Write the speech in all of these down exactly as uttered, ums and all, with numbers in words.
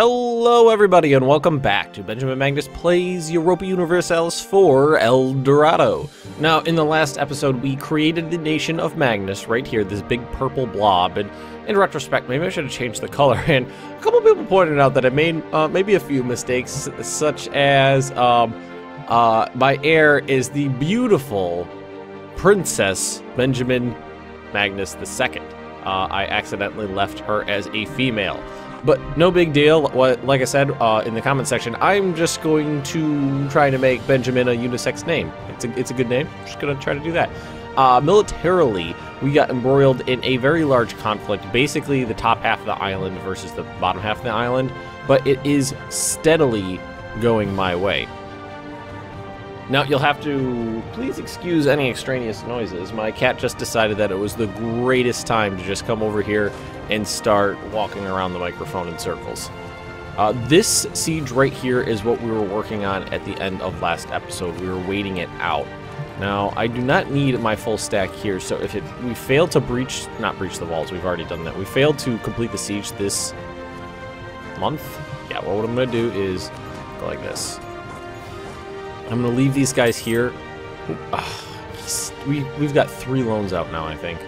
Hello everybody and welcome back to Benjamin Magnus Plays Europa Universalis four, El Dorado. Now, in the last episode we created the nation of Magnus right here, this big purple blob, and in retrospect maybe I should have changed the color, and a couple people pointed out that I made uh, maybe a few mistakes, such as um, uh, my heir is the beautiful Princess Benjamin Magnus the second. Uh, I accidentally left her as a female. But no big deal. Like I said uh, in the comment section, I'm just going to try to make Benjamin a unisex name. It's a, it's a good name. I'm just going to try to do that. Uh, militarily, we got embroiled in a very large conflict. Basically, the top half of the island versus the bottom half of the island. But it is steadily going my way. Now, you'll have to please excuse any extraneous noises. My cat just decided that it was the greatest time to just come over here and start walking around the microphone in circles. Uh, this siege right here is what we were working on at the end of last episode. We were waiting it out. Now, I do not need my full stack here, so if it, we fail to breach, not breach the walls, we've already done that. We failed to complete the siege this month. Yeah, well, what I'm gonna do is go like this. I'm gonna leave these guys here. Uh, we, we've got three loans out now, I think.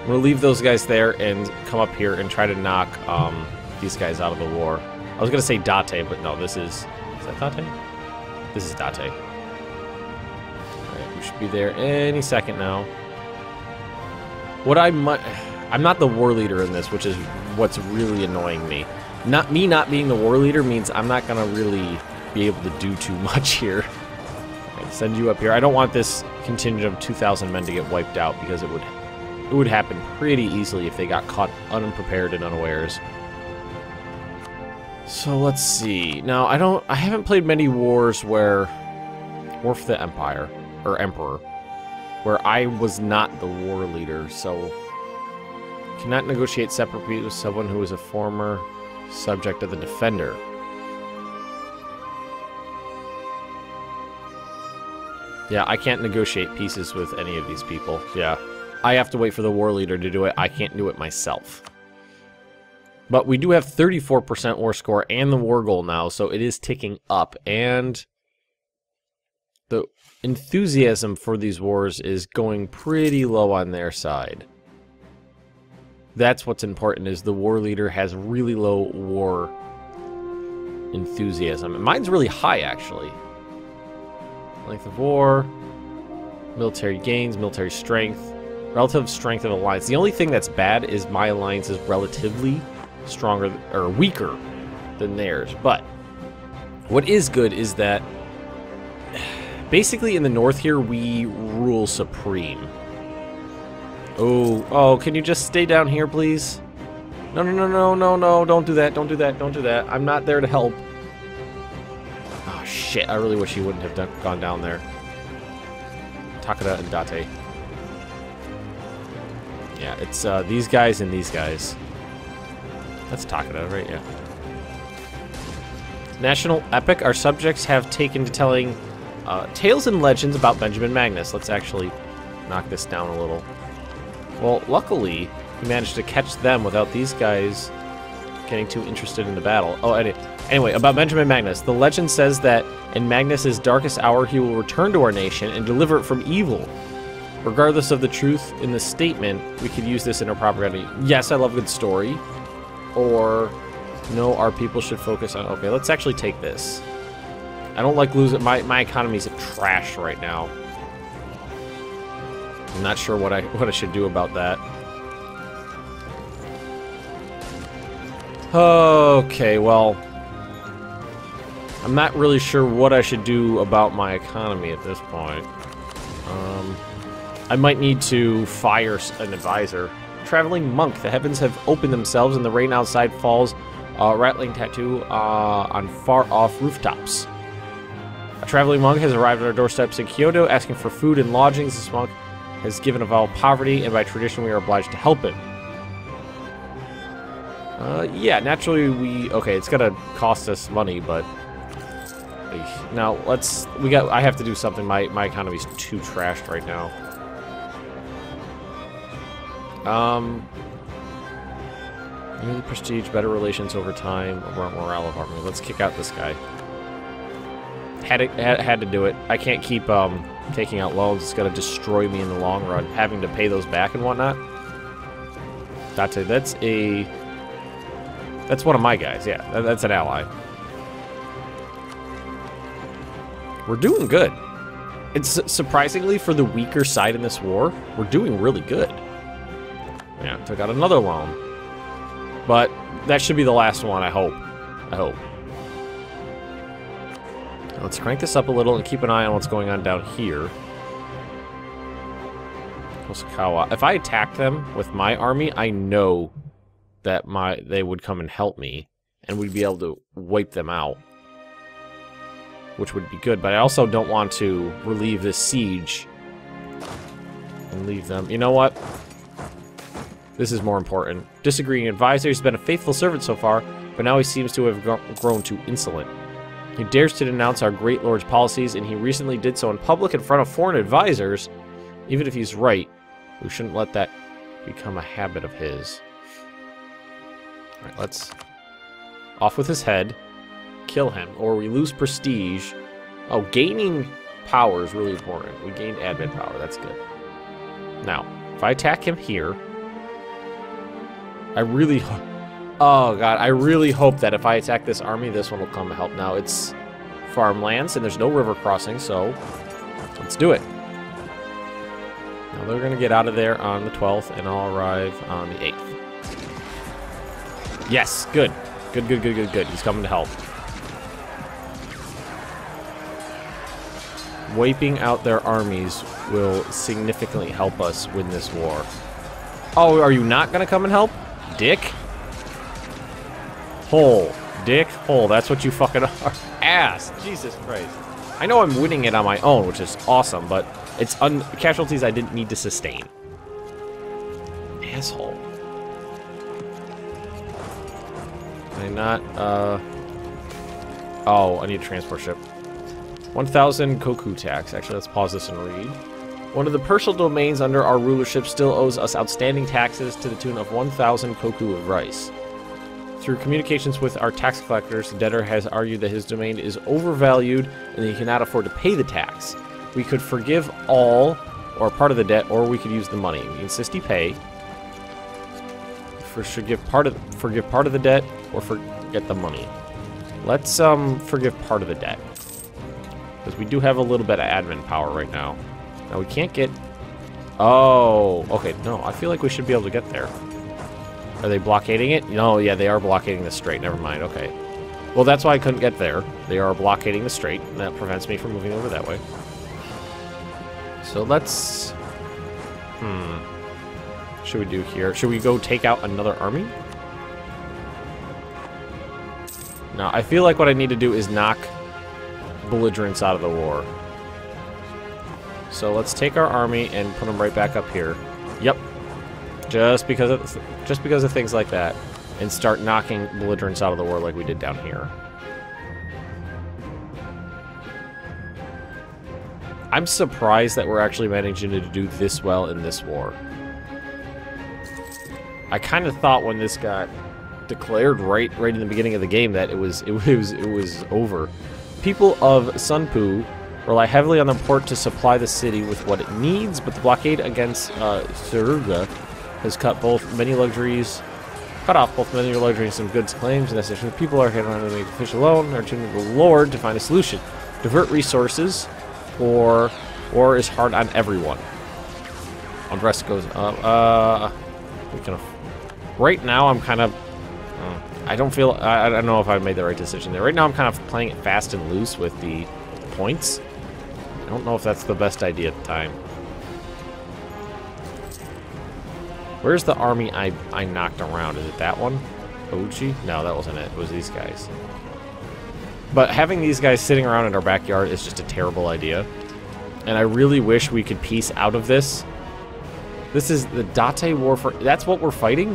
I'm gonna leave those guys there and come up here and try to knock um, these guys out of the war. I was gonna say Date, but no, this is... Is that Date? This is Date. Alright, we should be there any second now. What I might... I'm not the war leader in this, which is what's really annoying me. Not me not being the war leader means I'm not gonna really be able to do too much here. I'll send you up here. I don't want this contingent of two thousand men to get wiped out, because it would... It would happen pretty easily if they got caught unprepared and unawares. So let's see. Now I don't I haven't played many wars where War for the Empire or Emperor where I was not the war leader, so cannot negotiate separate peace with someone who is a former subject of the defender. Yeah, I can't negotiate peaces with any of these people. Yeah. I have to wait for the war leader to do it. I can't do it myself. But we do have thirty-four percent war score and the war goal now, so it is ticking up. And the enthusiasm for these wars is going pretty low on their side. That's what's important, is the war leader has really low war enthusiasm. And mine's really high, actually. Length of war, military gains, military strength. Relative strength of alliance. The only thing that's bad is my alliance is relatively stronger or weaker than theirs. But what is good is that basically in the north here we rule supreme. Oh, oh, can you just stay down here, please? No, no, no, no, no, no, don't do that, don't do that, don't do that. I'm not there to help. Oh shit, I really wish he wouldn't have done, gone down there. Takeda and Date. Yeah, it's uh, these guys and these guys. That's Takeda, right? Yeah. National epic. Our subjects have taken to telling uh, tales and legends about Benjamin Magnus. Let's actually knock this down a little. Well, luckily, we managed to catch them without these guys getting too interested in the battle. Oh, anyway, about Benjamin Magnus. The legend says that in Magnus's darkest hour, he will return to our nation and deliver it from evil. Regardless of the truth in the statement, we could use this in our propaganda. Yes, I love a good story. Or, no, our people should focus on... Okay, let's actually take this. I don't like losing... My, my economy's trash right now. I'm not sure what I, what I should do about that. Okay, well... I'm not really sure what I should do about my economy at this point. Um... I might need to fire an advisor. Traveling monk, the heavens have opened themselves and the rain outside falls, uh, rattling tattoo uh, on far-off rooftops. A traveling monk has arrived at our doorsteps in Kyoto, asking for food and lodgings. This monk has given a vow of poverty, and by tradition we are obliged to help him. Uh, yeah, naturally we... Okay, it's gonna cost us money, but... Now, let's... We got. I have to do something. My, my economy's too trashed right now. Um, More prestige, better relations over time, more morale of harmony. Let's kick out this guy. Had to, had, had to do it. I can't keep um, taking out loans. It's going to destroy me in the long run, having to pay those back and whatnot. That's a, that's a... That's one of my guys, yeah. That, that's an ally. We're doing good. It's surprisingly, for the weaker side in this war, we're doing really good. Yeah, took out another loan. But that should be the last one, I hope. I hope. Let's crank this up a little and keep an eye on what's going on down here. Kosukawa. If I attacked them with my army, I know that my they would come and help me, and we'd be able to wipe them out, which would be good. But I also don't want to relieve this siege and leave them. You know what? This is more important. Disagreeing advisor, he's been a faithful servant so far, but now he seems to have grown too insolent. He dares to denounce our great lord's policies, and he recently did so in public in front of foreign advisors. Even if he's right, we shouldn't let that become a habit of his. All right, let's off with his head, kill him, or we lose prestige. Oh, gaining power is really important. We gained admin power, that's good. Now, if I attack him here, I really, oh god, I really hope that if I attack this army, this one will come to help. Now it's farmlands and there's no river crossing, so let's do it. Now they're gonna get out of there on the twelfth and I'll arrive on the eighth. Yes, good, good, good, good, good, good. He's coming to help. Wiping out their armies will significantly help us win this war. Oh, are you not gonna come and help? Dick? Hole. Dick? Hole. That's what you fucking are. Ass. Jesus Christ. I know I'm winning it on my own, which is awesome, but it's un casualties I didn't need to sustain. Asshole. Can I not, uh... Oh, I need a transport ship. one thousand Koku tax. Actually, let's pause this and read. One of the personal domains under our rulership still owes us outstanding taxes to the tune of one thousand koku of rice. Through communications with our tax collectors, the debtor has argued that his domain is overvalued and that he cannot afford to pay the tax. We could forgive all or part of the debt, or we could use the money. We insist he pay. For forgive part of forgive part of the debt or forget the money. Let's um forgive part of the debt, because we do have a little bit of admin power right now. Now we can't get... Oh, okay, no, I feel like we should be able to get there. Are they blockading it? No, yeah, they are blockading the strait, never mind, okay. Well, that's why I couldn't get there. They are blockading the strait, and that prevents me from moving over that way. So let's... Hmm. What should we do here? Should we go take out another army? No, I feel like what I need to do is knock belligerents out of the war. So let's take our army and put them right back up here. Yep. Just because of just because of things like that, and start knocking belligerents out of the war like we did down here. I'm surprised that we're actually managing to do this well in this war. I kind of thought when this got declared right right in the beginning of the game that it was it was it was over. People of Sunpu rely heavily on the port to supply the city with what it needs, but the blockade against uh, Suruga has cut both many luxuries, cut off both many luxuries and goods claims, and as people are heading on to fish alone, are tuning to the Lord to find a solution. Divert resources, or war is hard on everyone. Andres goes up. Uh, we can. Right now, I'm kind of. Uh, I don't feel. I, I don't know if I made the right decision there. Right now, I'm kind of playing it fast and loose with the points. I don't know if that's the best idea at the time. Where's the army I, I knocked around? Is it that one? Ouchi? No, that wasn't it. It was these guys. But having these guys sitting around in our backyard is just a terrible idea. And I really wish we could peace out of this. This is the Date war for... That's what we're fighting?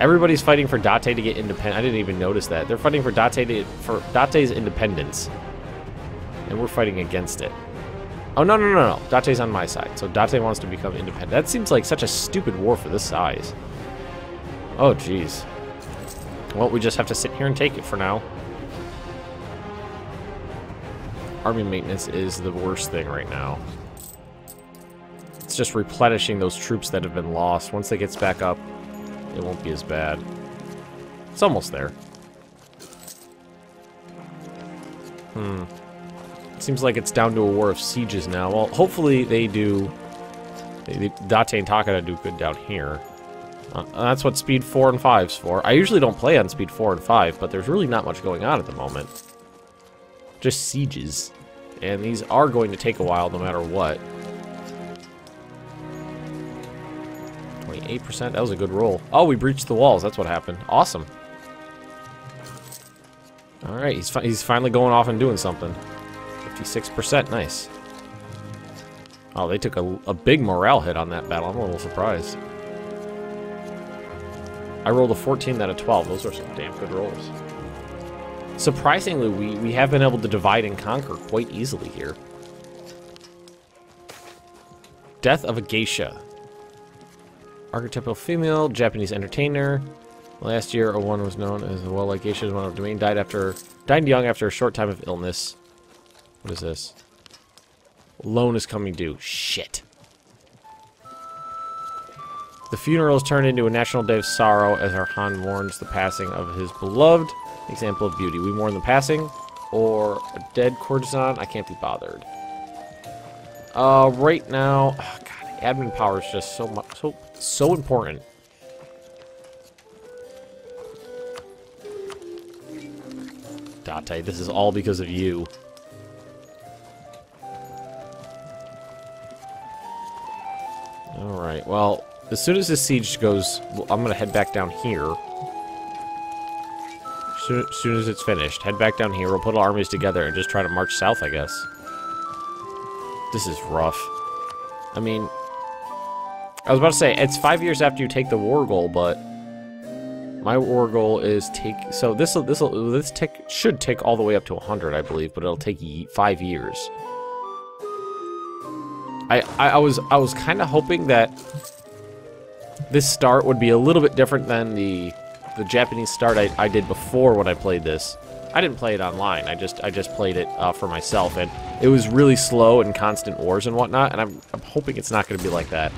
Everybody's fighting for Date to get independent. I didn't even notice that. They're fighting for Date to, for Date's independence. And we're fighting against it. Oh, no, no, no, no. Date's on my side. So Date wants to become independent. That seems like such a stupid war for this size. Oh, jeez. Well, we just have to sit here and take it for now. Army maintenance is the worst thing right now. It's just replenishing those troops that have been lost. Once it gets back up, it won't be as bad. It's almost there. Hmm. It seems like it's down to a war of sieges now. Well, hopefully they do... They, they, Date and Takeda do good down here. Uh, that's what speed four and five's for. I usually don't play on speed four and five, but there's really not much going on at the moment. Just sieges. And these are going to take a while no matter what. twenty-eight percent? That was a good roll. Oh, we breached the walls. That's what happened. Awesome. Alright, he's, fi he's finally going off and doing something. fifty-six percent. Nice. Oh, they took a, a big morale hit on that battle. I'm a little surprised. I rolled a fourteen out of twelve. Those are some damn good rolls. Surprisingly, we, we have been able to divide and conquer quite easily here. Death of a Geisha. Archetypal female, Japanese entertainer. Last year, a one was known as the well-liked geisha is one of domain. Died after died young after a short time of illness. What is this? Loan is coming due. Shit. The funeral is turned into a national day of sorrow as our Han mourns the passing of his beloved. Example of beauty. We mourn the passing, or a dead courtesan. I can't be bothered. Uh, right now, oh God, admin power is just so much, so so important. Date, this is all because of you. All right. Well, as soon as this siege goes, well, I'm gonna head back down here. As soon as it's finished, head back down here. We'll put our armies together and just try to march south, I guess. This is rough. I mean, I was about to say, it's five years after you take the war goal, but my war goal is take... So this this this tick should tick all the way up to one hundred, I believe, but it'll take five years. I I, I was I was kind of hoping that this start would be a little bit different than the... The Japanese start I, I did before when I played this. I didn't play it online. I just I just played it uh, for myself, and it was really slow and constant wars and whatnot. And I'm I'm hoping it's not going to be like that.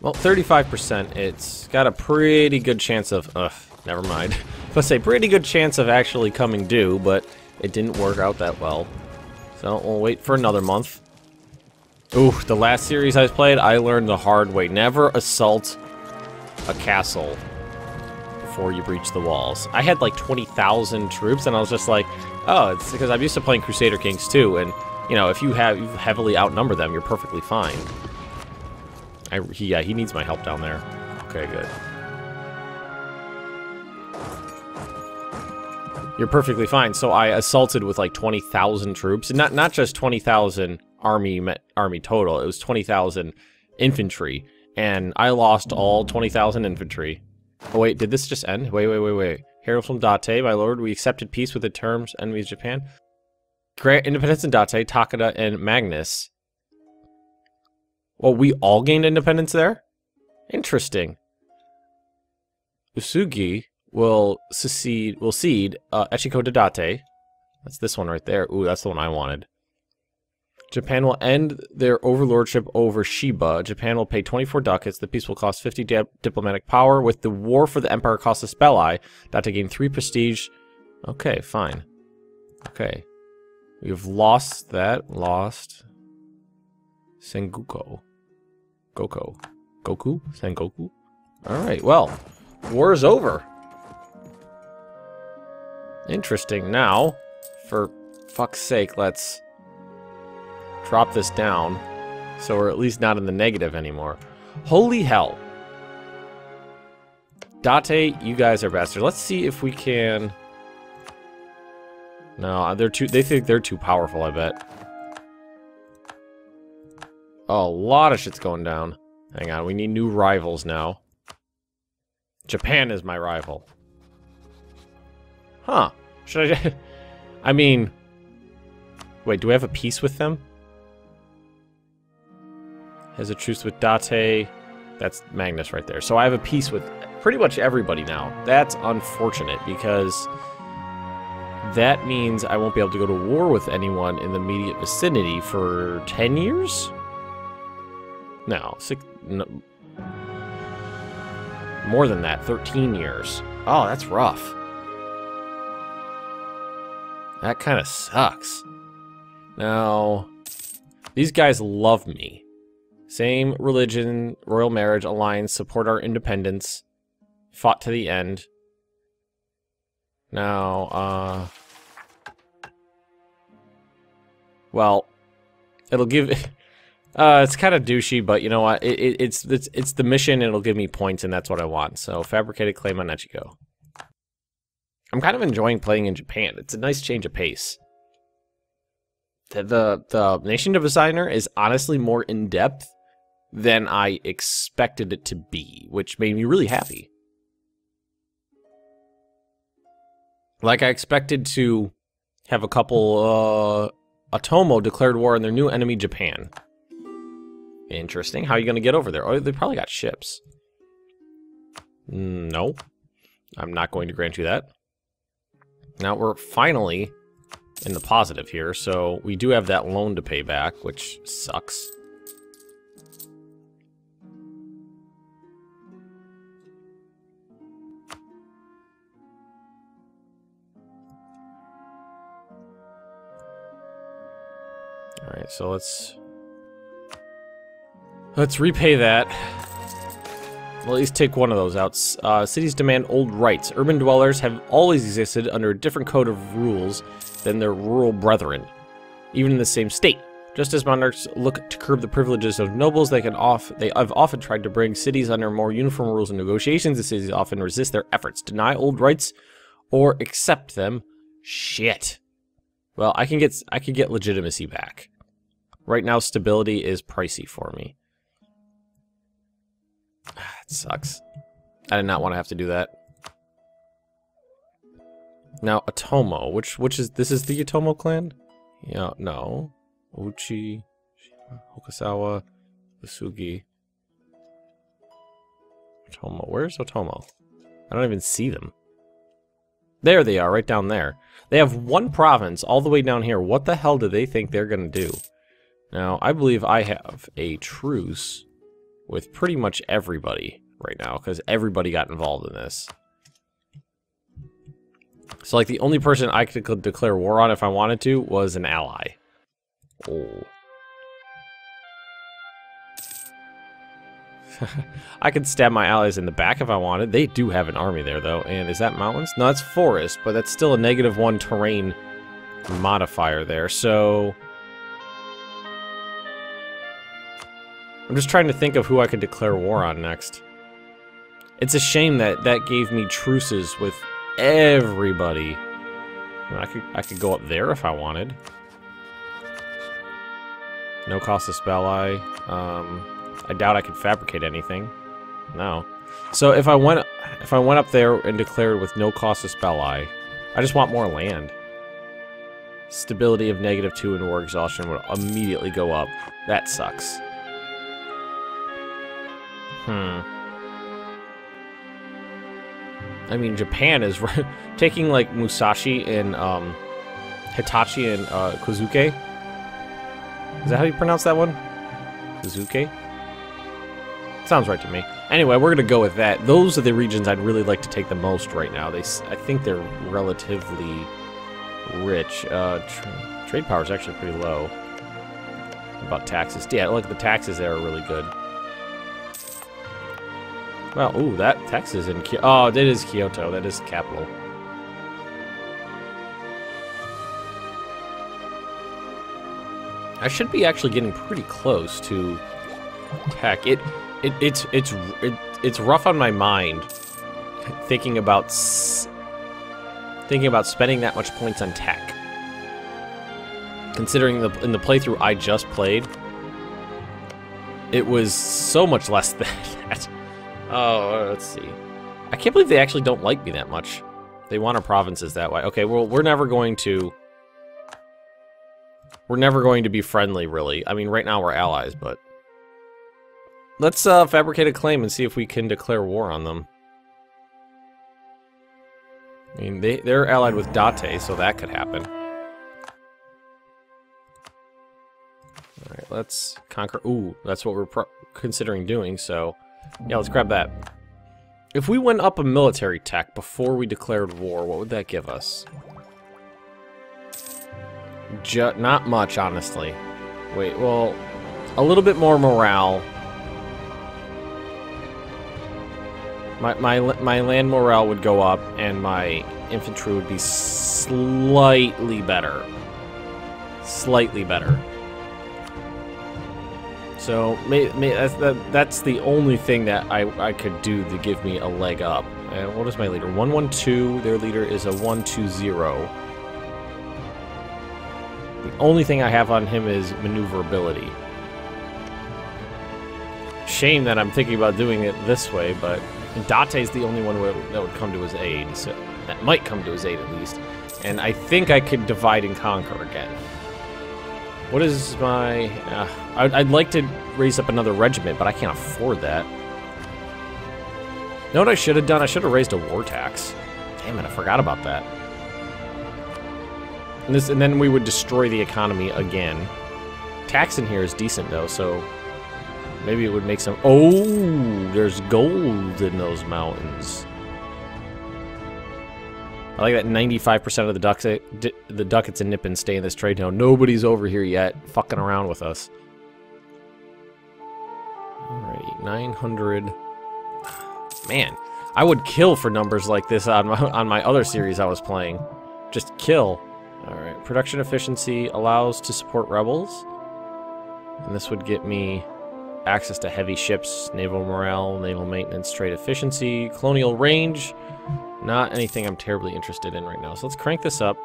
Well, thirty-five percent. It's got a pretty good chance of. Ugh, never mind. Let's say pretty good chance of actually coming due, but it didn't work out that well. So we'll wait for another month. Ooh, the last series I played, I learned the hard way. Never assault a castle before you breach the walls. I had like twenty thousand troops, and I was just like, oh, it's because I'm used to playing Crusader Kings two, and, you know, if you have you heavily outnumber them, you're perfectly fine. I, he, yeah, he needs my help down there. Okay, good. You're perfectly fine. So I assaulted with like twenty thousand troops, and not, not just twenty thousand army, army total, it was twenty thousand infantry. And I lost all twenty thousand infantry. Oh wait, did this just end? Wait, wait, wait, wait. Herald from Date, my lord, we accepted peace with the terms enemies of Japan. Grant independence in Date, Takeda, and Magnus. Well, we all gained independence there? Interesting. Uesugi will secede, will cede uh, Echigo to Date. That's this one right there. Ooh, that's the one I wanted. Japan will end their overlordship over Shiba. Japan will pay twenty-four ducats. The peace will cost fifty di diplomatic power. With the war for the empire cost a spell eye. Not to gain three prestige. Okay, fine. Okay. We've lost that. Lost. Sengoku. Goku. Goku? Sengoku? Alright, well. War is over. Interesting. Now, for fuck's sake, let's... drop this down, so we're at least not in the negative anymore. Holy hell. Date, you guys are bastards. Let's see if we can... No, they're too... They think they're too powerful, I bet. Oh, a lot of shit's going down. Hang on, we need new rivals now. Japan is my rival. Huh. Should I... I mean... Wait, do I have a peace with them? Has a truce with Date. That's Magnus right there. So I have a peace with pretty much everybody now. That's unfortunate, because that means I won't be able to go to war with anyone in the immediate vicinity for ten years? No, six, no, more than that, thirteen years. Oh, that's rough. That kind of sucks. Now, these guys love me. Same religion, royal marriage, alliance, support our independence, fought to the end. Now, uh... well, it'll give... uh, it's kind of douchey, but you know what? It, it, it's, it's, it's the mission, and it'll give me points, and that's what I want. So, fabricated claim on Echigo. I'm kind of enjoying playing in Japan. It's a nice change of pace. The, the, the nation designer is honestly more in-depth than I expected it to be, which made me really happy. Like, I expected to have a couple, uh, Otomo declared war on their new enemy, Japan. Interesting. How are you going to get over there? Oh, they probably got ships. No. I'm not going to grant you that. Now, we're finally in the positive here, so we do have that loan to pay back, which sucks. Alright, so let's... let's repay that. We'll at least take one of those out. Uh, cities demand old rights. Urban dwellers have always existed under a different code of rules than their rural brethren, even in the same state. Just as monarchs look to curb the privileges of nobles, they can off they have often tried to bring cities under more uniform rules in negotiations. The cities often resist their efforts, deny old rights, or accept them. Shit. Well, I can get I can get legitimacy back. Right now, stability is pricey for me. It sucks. I did not want to have to do that. Now, Otomo, which which is this is the Otomo clan? Yeah, no. Ouchi, Shiba, Hokusawa, Uesugi. Otomo, where's Otomo? I don't even see them. There they are, right down there. They have one province all the way down here. What the hell do they think they're gonna do? Now, I believe I have a truce with pretty much everybody right now, because everybody got involved in this. So, like, the only person I could declare war on if I wanted to was an ally. Oh. I could stab my allies in the back if I wanted. They do have an army there, though. And is that mountains? No, that's forest, but that's still a negative one terrain modifier there. So... I'm just trying to think of who I could declare war on next. It's a shame that that gave me truces with everybody. I mean, I could I could go up there if I wanted. No cost to spell I. Um, I doubt I could fabricate anything. No. So if I went if I went up there and declared with no cost to spell I, I just want more land. Stability of negative two and war exhaustion would immediately go up. That sucks. Hmm. I mean, Japan is taking, like, Musashi and, um, Hitachi and, uh, Kozuke. Is that how you pronounce that one? Kozuke? Sounds right to me. Anyway, we're gonna go with that. Those are the regions I'd really like to take the most right now. They, I think they're relatively rich. Uh, tra trade power is actually pretty low. About taxes. Yeah, look, the taxes there are really good. Well, ooh, that Texas in Kyoto. Oh, that is Kyoto. That is capital. I should be actually getting pretty close to tech. It, it, it's, it's, it, it's rough on my mind thinking about s thinking about spending that much points on tech. Considering the in the playthrough I just played, it was so much less than that. Oh, let's see. I can't believe they actually don't like me that much. They want our provinces that way. Okay, well, we're never going to... We're never going to be friendly, really. I mean, right now we're allies, but... Let's uh, fabricate a claim and see if we can declare war on them. I mean, they, they're allied with Date, so that could happen. Alright, let's conquer... Ooh, that's what we're pro considering doing, so... Yeah, let's grab that. If we went up a military tech before we declared war, what would that give us? Ju not much, honestly. Wait, well... A little bit more morale. My, my, my land morale would go up, and my infantry would be slightly better. Slightly better. So, may, may, that's, that, that's the only thing that I, I could do to give me a leg up. And what is my leader? one one two. Their leader is a one two zero. The only thing I have on him is maneuverability. Shame that I'm thinking about doing it this way, but... And Date's the only one that would come to his aid, so that might come to his aid at least. And I think I could divide and conquer again. What is my... Uh, I'd, I'd like to raise up another regiment, but I can't afford that. You know what I should have done? I should have raised a war tax. Damn it, I forgot about that. And, this, and then we would destroy the economy again. Tax in here is decent though, so... Maybe it would make some... Oh, there's gold in those mountains. I like that ninety-five percent of the ducks, the ducats and Nippon stay in this trade now. Nobody's over here yet fucking around with us. Alrighty, nine hundred. Man, I would kill for numbers like this on my, on my other series I was playing. Just kill. Alright, production efficiency allows to support rebels. And this would get me... access to heavy ships, naval morale, naval maintenance, trade efficiency, colonial range. Not anything I'm terribly interested in right now. So let's crank this up.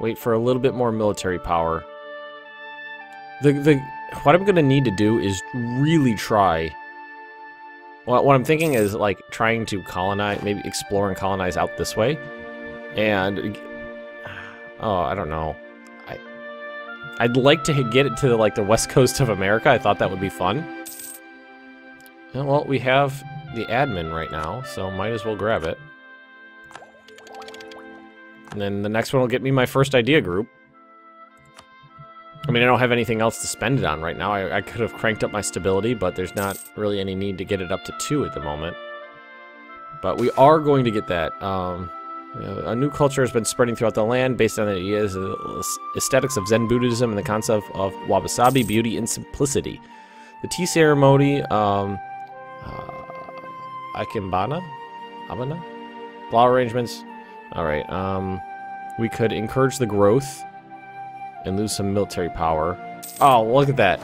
Wait for a little bit more military power. The, the, what I'm going to need to do is really try... Well, what I'm thinking is, like, trying to colonize, maybe explore and colonize out this way. And... Oh, I don't know. I'd like to get it to, like, the west coast of America. I thought that would be fun. And, well, we have the admin right now, so might as well grab it. And then the next one will get me my first idea group. I mean, I don't have anything else to spend it on right now. I, I could have cranked up my stability, but there's not really any need to get it up to two at the moment. But we are going to get that. Um... A new culture has been spreading throughout the land based on the ideas, aesthetics of Zen Buddhism and the concept of wabi-sabi, beauty, and simplicity. The tea ceremony, um, uh, Akimbana? Abana? Flower arrangements? Alright, um, we could encourage the growth and lose some military power. Oh, look at that.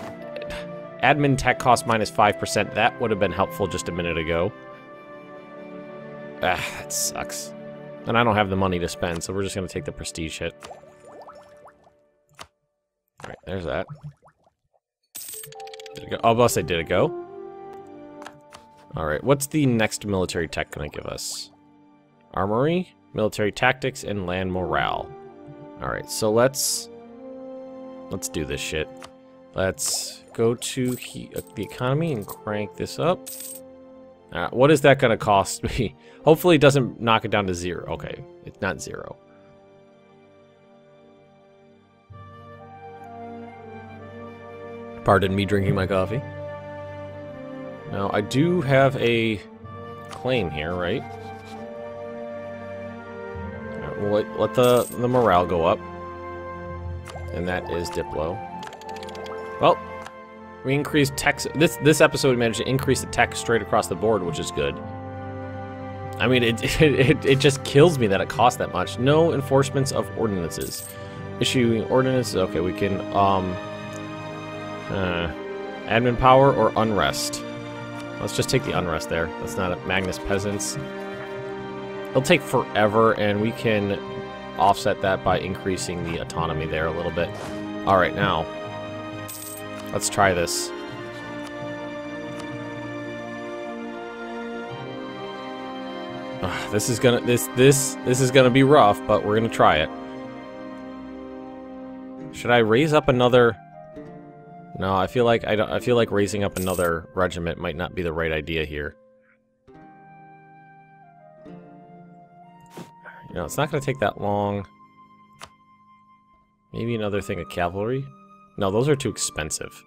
Admin tech cost minus five percent. That would have been helpful just a minute ago. Ah, that sucks. And I don't have the money to spend, so we're just going to take the prestige hit. Alright, there's that. Did it go? Oh, boss, I did it go. Alright, what's the next military tech going to give us? Armory, military tactics, and land morale. Alright, so let's... Let's do this shit. Let's go to he the economy and crank this up. Uh, what is that going to cost me? Hopefully it doesn't knock it down to zero. Okay, it's not zero. Pardon me drinking my coffee. Now, I do have a claim here, right? Right, we'll let, let the, the morale go up. And that is Diplo. Well... We increased tech. This this episode we managed to increase the tech straight across the board, which is good. I mean, it it it just kills me that it costs that much. No enforcements of ordinances. Issuing ordinances. Okay, we can um. Uh, admin power or unrest. Let's just take the unrest there. That's not a Magnus peasants. It'll take forever, and we can offset that by increasing the autonomy there a little bit. All right, now. Let's try this. Ugh, this is gonna this this this is gonna be rough, but we're gonna try it. Should I raise up another? No, I feel like I don't. I feel like raising up another regiment might not be the right idea here. You know, it's not going to take that long. Maybe another thing of cavalry. No, those are too expensive.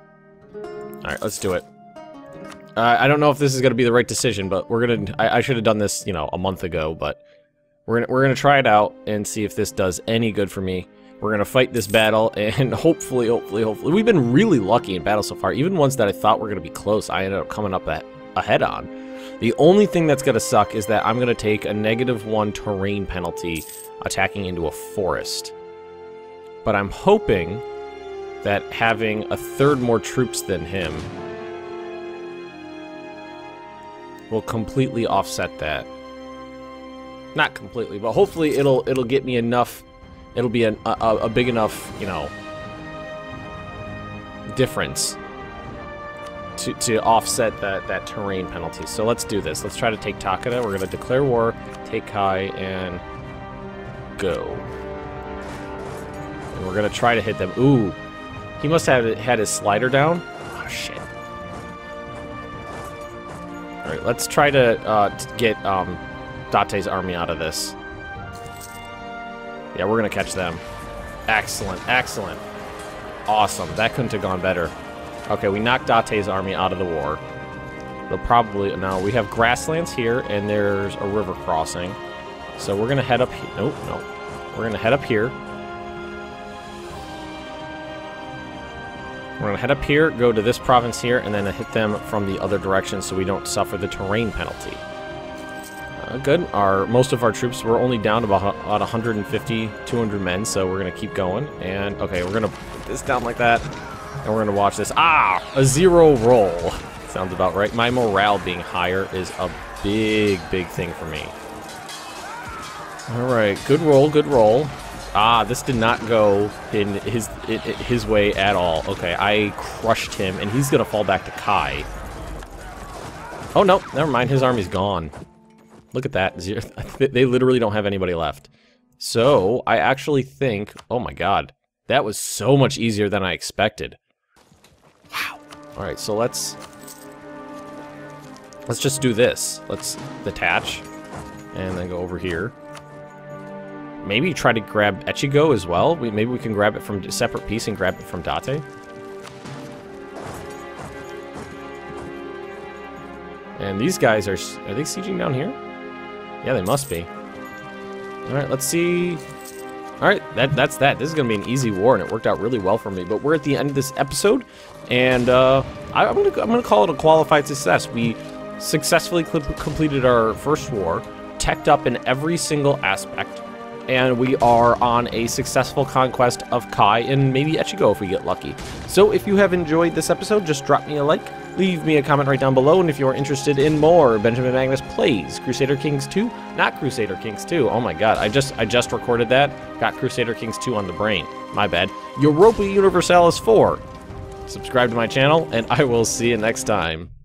All right, let's do it. Uh, I don't know if this is going to be the right decision, but we're gonna. I, I should have done this, you know, a month ago. But we're gonna, we're gonna try it out and see if this does any good for me. We're gonna fight this battle, and hopefully, hopefully, hopefully, we've been really lucky in battle so far. Even ones that I thought were gonna be close, I ended up coming up at ahead on. The only thing that's gonna suck is that I'm gonna take a negative one terrain penalty attacking into a forest. But I'm hoping that having a third more troops than him will completely offset that. Not completely, but hopefully it'll it'll get me enough. It'll be an, a, a big enough, you know, difference to to offset that that terrain penalty. So let's do this. Let's try to take Takeda. We're gonna declare war, take Kai, and go. And we're gonna try to hit them. Ooh. He must have had his slider down. Oh, shit. Alright, let's try to, uh, to get um, Date's army out of this. Yeah, we're going to catch them. Excellent, excellent. Awesome. That couldn't have gone better. Okay, we knocked Date's army out of the war. They'll probably... Now, we have grasslands here, and there's a river crossing. So we're going to head up... He nope, no. We're going to head up here. We're going to head up here, go to this province here, and then hit them from the other direction so we don't suffer the terrain penalty. Uh, good. Our most of our troops, we're only down to about, about one hundred fifty, two hundred men, so we're going to keep going. And, okay, we're going to put this down like that, and we're going to watch this. Ah! A zero roll. Sounds about right. My morale being higher is a big, big thing for me. All right. Good roll, good roll. Ah, this did not go in his it, it, his way at all. Okay, I crushed him, and he's going to fall back to Kai. Oh, no, never mind. His army's gone. Look at that. They literally don't have anybody left. So, I actually think... Oh, my God. That was so much easier than I expected. Wow. All right, so let's... Let's just do this. Let's detach, and then go over here. Maybe try to grab Echigo as well. We, maybe we can grab it from a separate piece and grab it from Date. And these guys are... Are they sieging down here? Yeah, they must be. Alright, let's see... Alright, that, that's that. This is going to be an easy war, and it worked out really well for me. But we're at the end of this episode, and uh, I, I'm going to I'm going to call it a qualified success. We successfully completed our first war, teched up in every single aspect, and we are on a successful conquest of Kai and maybe Echigo if we get lucky. So if you have enjoyed this episode, just drop me a like, leave me a comment right down below, and if you are interested in more Benjamin Magnus Plays Crusader Kings two, not Crusader Kings two, oh my god, I just I just recorded that, got Crusader Kings two on the brain, my bad, Europa Universalis four, subscribe to my channel, and I will see you next time.